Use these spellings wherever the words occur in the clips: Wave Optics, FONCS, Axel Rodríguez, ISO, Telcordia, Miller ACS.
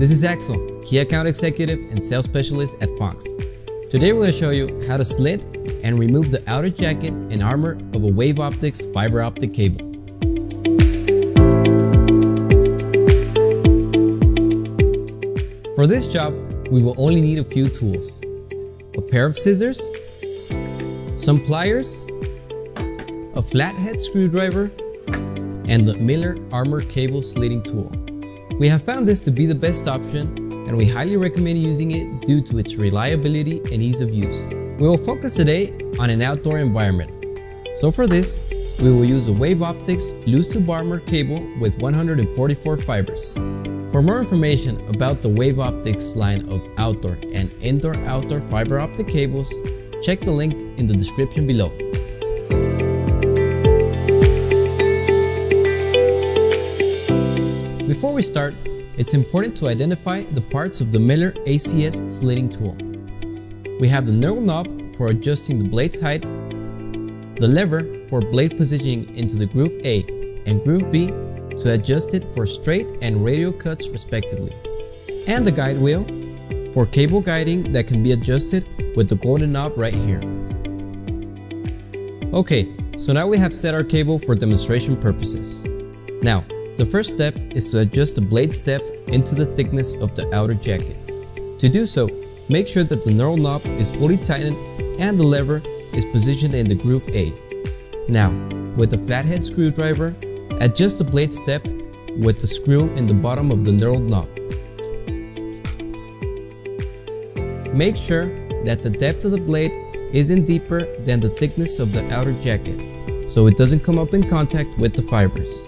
This is Axel, Key Account Executive and Sales Specialist at FONCS. Today we're going to show you how to slit and remove the outer jacket and armor of a Wave Optics fiber optic cable. For this job, we will only need a few tools: a pair of scissors, some pliers, a flathead screwdriver, and the Miller armor cable slitting tool. We have found this to be the best option, and we highly recommend using it due to its reliability and ease of use. We will focus today on an outdoor environment. So for this, we will use a Wave Optics loose-tube armor cable with 144 fibers. For more information about the Wave Optics line of outdoor and indoor-outdoor fiber optic cables, check the link in the description below. Before we start, it's important to identify the parts of the Miller ACS slitting tool. We have the narrow knob for adjusting the blade's height, the lever for blade positioning into the groove A and groove B to adjust it for straight and radial cuts respectively, and the guide wheel for cable guiding that can be adjusted with the golden knob right here. Okay, so now we have set our cable for demonstration purposes. Now, the first step is to adjust the blade's depth into the thickness of the outer jacket. To do so, make sure that the knurl knob is fully tightened and the lever is positioned in the groove A. Now, with the flathead screwdriver, adjust the blade's depth with the screw in the bottom of the knurled knob. Make sure that the depth of the blade isn't deeper than the thickness of the outer jacket, so it doesn't come up in contact with the fibers.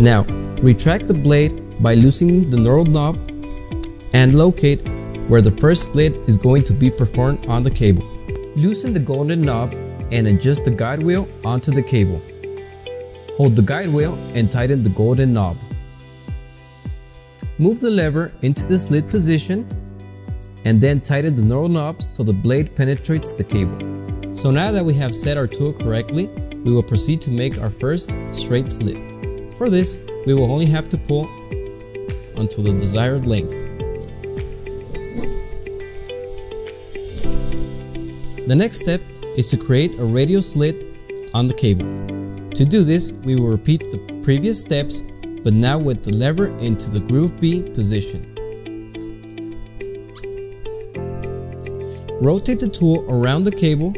Now, retract the blade by loosening the knurled knob and locate where the first slit is going to be performed on the cable. Loosen the golden knob and adjust the guide wheel onto the cable. Hold the guide wheel and tighten the golden knob. Move the lever into the slit position and then tighten the knurled knob so the blade penetrates the cable. So now that we have set our tool correctly, we will proceed to make our first straight slit. For this, we will only have to pull until the desired length. The next step is to create a radial slit on the cable. To do this, we will repeat the previous steps, but now with the lever into the groove B position. Rotate the tool around the cable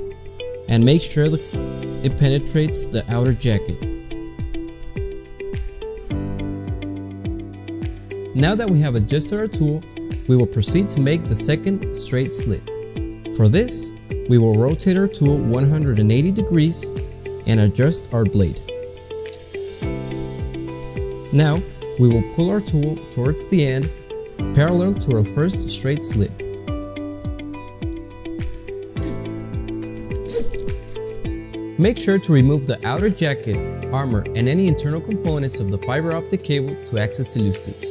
and make sure it penetrates the outer jacket. Now that we have adjusted our tool, we will proceed to make the second straight slit. For this, we will rotate our tool 180 degrees and adjust our blade. Now, we will pull our tool towards the end, parallel to our first straight slit. Make sure to remove the outer jacket, armor, and any internal components of the fiber optic cable to access the loose tubes.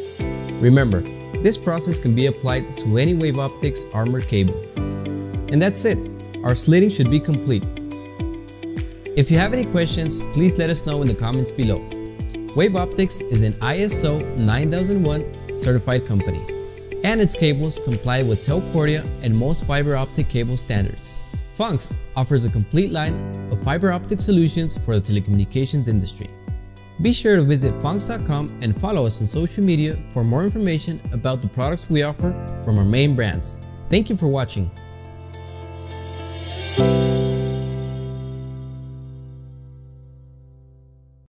Remember, this process can be applied to any Wave Optics armor cable. And that's it. Our slitting should be complete. If you have any questions, please let us know in the comments below. Wave Optics is an ISO 9001 certified company, and its cables comply with Telcordia and most fiber optic cable standards. FONCS offers a complete line of fiber optic solutions for the telecommunications industry. Be sure to visit foncs.com and follow us on social media for more information about the products we offer from our main brands. Thank you for watching.